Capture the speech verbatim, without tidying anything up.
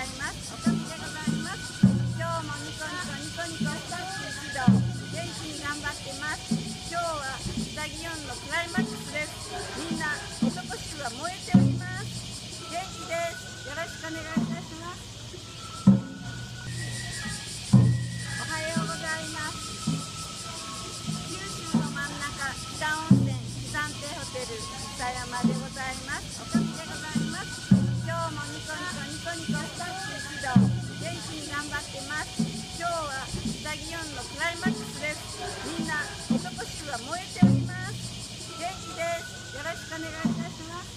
ざいます。おかみでございます。今日もニコニコニコニコした指導、元気に頑張ってます。今日はうさぎよんのクライマックスです。みんな男衆は燃えております。元気です。よろしくお願いいたします。北山でございます。おかみでございます。今日もニコニコニコニコした指導、元気に頑張ってます。今日はうさぎよんのクライマックスです。みんな男衆は燃えております。元気です。よろしくお願いいたします。